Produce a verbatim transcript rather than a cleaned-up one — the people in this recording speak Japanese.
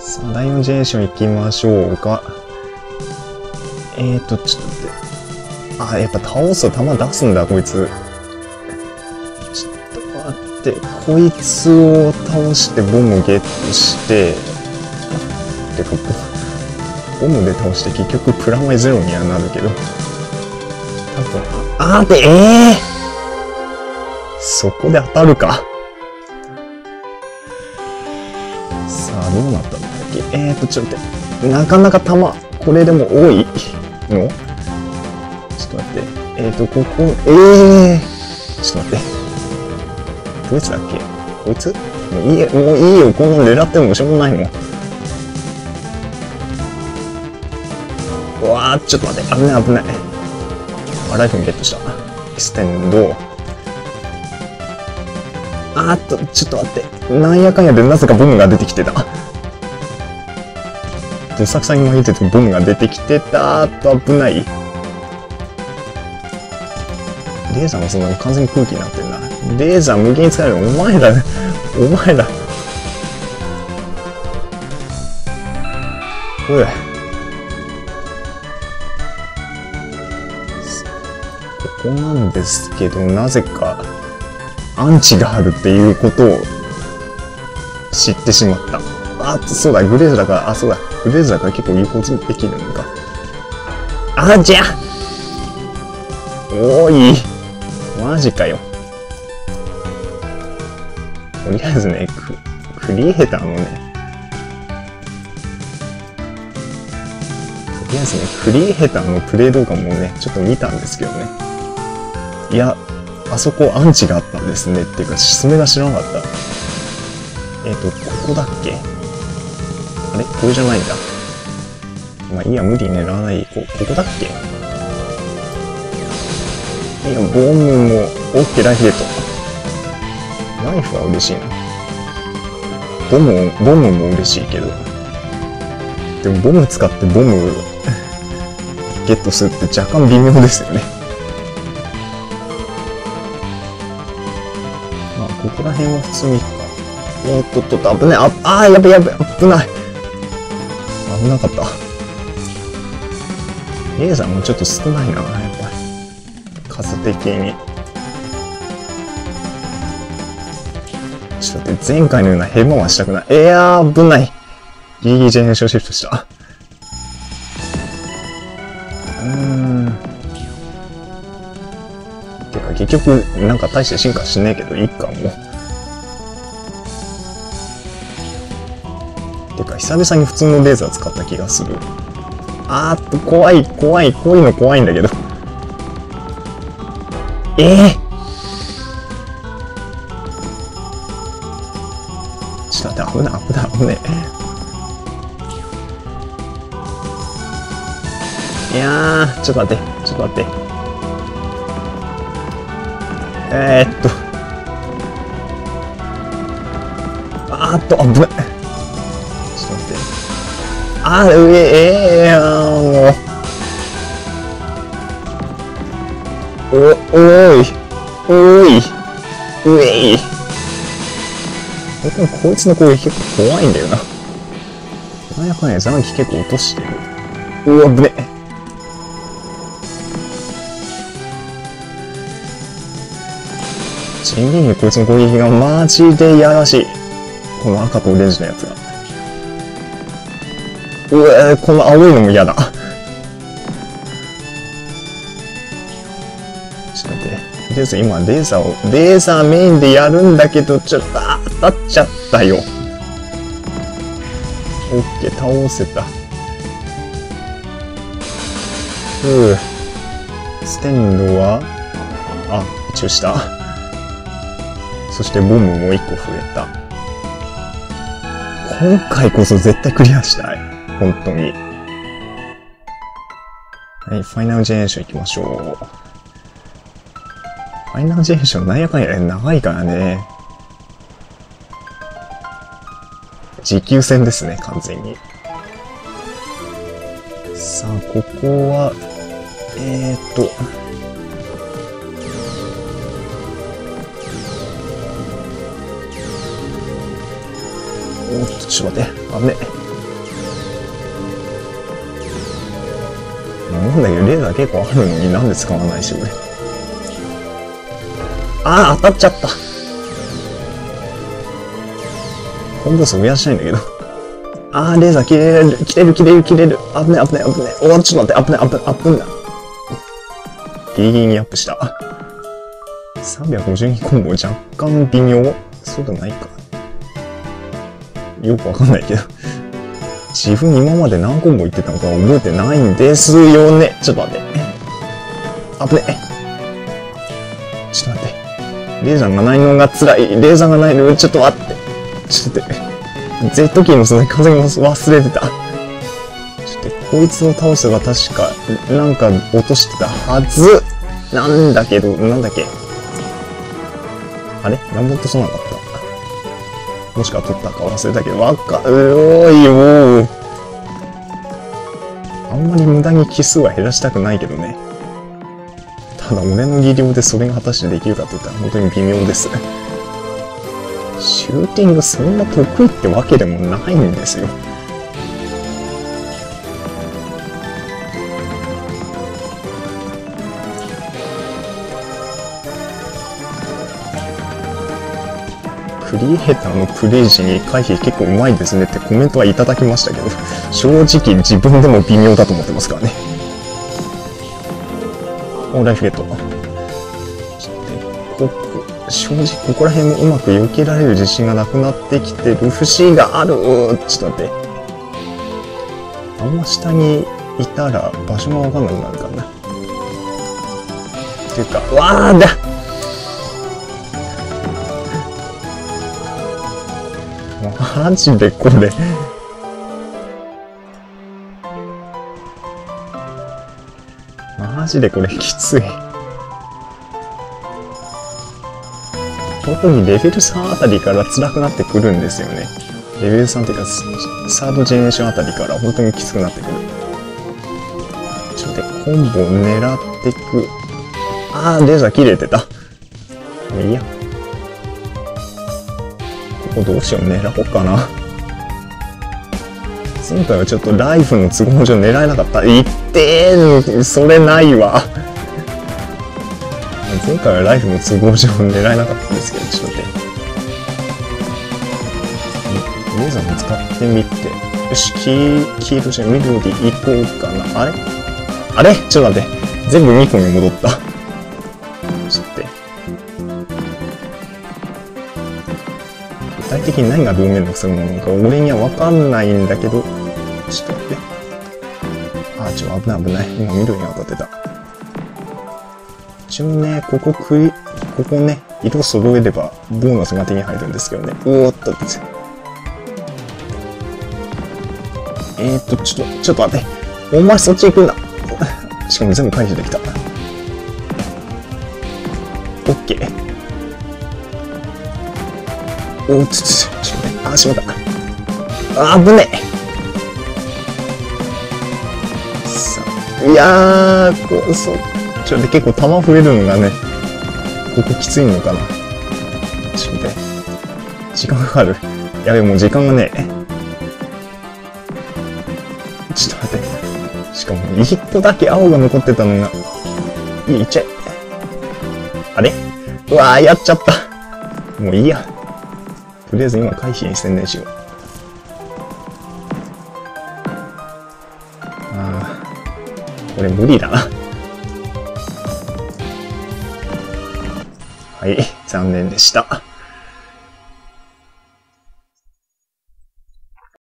さあ、だいよんジェネレーション行きましょうか。えーと、ちょっと待って。あ、やっぱ倒すと弾出すんだ、こいつ。ちょっと待って。こいつを倒して、ボムゲットして、てか、ボムで倒して、結局、プラマイゼロにはなるけど。多分、あーって、えーそこで当たるか。さあ、どうなったんだっけ。えーと、ちょっと待って。なかなか弾、これでも多いの？ちょっと待って。えーと、ここ、えーちょっと待って。どいつだっけ？こいつ？もういいよ、もういいよ。こんなの狙ってもしょうがないもん。うわー、ちょっと待って。危ない、危ない。あ、ライフルゲットした。エステンド。あーっと、ちょっと待って。なんやかんやでなぜかボムが出てきてた。で、サクさんに紛れててボムが出てきてた。あっと、危ない。レーザーもそんな完全に空気になってんな。レーザー無限に使える。お前だね。お前だ。おい。ここなんですけど、なぜか。アンチがあるっていうことを知ってしまった。あ、そうだ、グレーズだから、あ、そうだ、グレーズだから結構有効できるのか。あ、じゃあおーい、マジかよ。とりあえずね、ク、クリエイターのね、とりあえずね、クリエイターのプレイ動画もね、ちょっと見たんですけどね。いや、あそこアンチがあったんですね。っていうか、それが知らなかった。えっと、ここだっけ？あれ？これじゃないんだ。まあ、いや、無理狙わない。こ、ここだっけ？いや、ボムも、オッケー、ライフゲット。ライフは嬉しいな。ボム、ボムも嬉しいけど。でも、ボム使ってボムゲットするって若干微妙ですよね。ここら辺は普通に行くか。おっとっとっと、危ない。あ、あー、やべやべ、危ない。危なかった。レーザーもちょっと少ないな、やっぱり。数的に。ちょっと待って、前回のようなヘマはしたくない。いやー、危ない。ギリギリジェネレーションシフトした。うーん。結局、なんか大して進化しねえけど、いいかも。てか、久々に普通のレーザー使った気がする。あーっと、怖い、怖い、こういうの怖いんだけど。ええー、ちょっと待って、危ない、危ない、危ない。いやー、ちょっと待って、ちょっと待って。えーっと。あーっと、危ない。ちょっと待って。あー、上、ええー、もう。お、おい。おい。うえい。でもこいつの攻撃結構怖いんだよな。なんやかんや、ザンキ結構落としてる。うわ、危ねえ。人間にこいつの攻撃がマジでやらしい。この赤とオレンジのやつが。うえー、この青いのも嫌だ。ちょっと待って。とりあえず今レーザーを、レーザーメインでやるんだけど、ちょっと当たっちゃったよ。オッケー、倒せた。ふぅ。ステンドは、あ、一応した。そしてボムもいっこ増えた。今回こそ絶対クリアしたい。本当に。はい、ファイナルジェネレーション行きましょう。ファイナルジェネレーションなんやかんや長いからね。持久戦ですね、完全に。さあ、ここは、えーっと、おっと、ちょっと待って。あ、ね。なんだけどレーザー結構あるのになんで使わないし俺。ああ当たっちゃった。コンボ数増やしたいんだけど。ああレーザー切れる切れる切れる切れる。危ない危ない危ない。おおちょっと待って危ない危ない危ない。ギリギリにアップした。さんびゃくごじゅうにコンボ若干微妙。そうじゃないか。よくわかんないけど。自分今まで何コンボ言ってたのか覚えてないんですよね。ちょっと待って。あぶね。ちょっと待って。レーザーがないのが辛い。レーザーがないの、ちょっと待って。ちょっと待って。Z キーのその風も忘れてた。ちょっと待って、こいつを倒せば確か、なんか落としてたはず。なんだけど、なんだっけ。あれなんも落とさなかった。もしか取ったか忘れたけど、わかるおいよ。あんまり無駄に奇数は減らしたくないけどね。ただ俺の技量でそれが果たしてできるかといったら本当に微妙です。シューティングそんな得意ってわけでもないんですよ。クリエイターのプレイ時に回避結構うまいですねってコメントはいただきましたけど、正直自分でも微妙だと思ってますからね。お、ライフゲット。ここ正直ここら辺もうまく避けられる自信がなくなってきてる節がある。ちょっと待って、あんま下にいたら場所が分かんなくなるからなっていうか、わーだマジでこれマジでこれきつい。特にレベルさんあたりから辛くなってくるんですよね。レベルさんっていうかサードジェネレーションあたりから本当にきつくなってくる。ちょっとコンボを狙ってく。ああレーザー切れてた。いいや、どうしよう、狙おうかな。前回はちょっとライフの都合上狙えなかった。いってー、それないわ。前回はライフの都合上狙えなかったんですけど、ちょっと待って、レーザーも使ってみて、よし、黄色じゃ緑でいこうかな。あれあれちょっと待って、全部にこに戻った。ちょっと待って、具体的に何がどうめんどくさいものか俺には分かんないんだけど、ちょっと待って、あーちょっと危ない危ない、今緑に当たってた。一応ね、ここ食いここね、色揃えればボーナスが手に入るんですけどね。うおっと、えーっとちょっとちょっと待って、お前そっち行くんだしかも全部回避できた。オッケー。お、ちょっと、ちょっとね、あ、しまった。あぶねえ。さあ、いやー、こう、そう、ちょっと結構弾増えるのがね、ここきついのかな。ちょっとね、時間かかる。やべ、もう時間がねえ。ちょっと待って。しかも、いっこだけ青が残ってたのが、いや、いっちゃえ。あれ？うわー、やっちゃった。もういいや。とりあえず今回避に専念しよう。ああ、これ無理だな。はい、残念でした。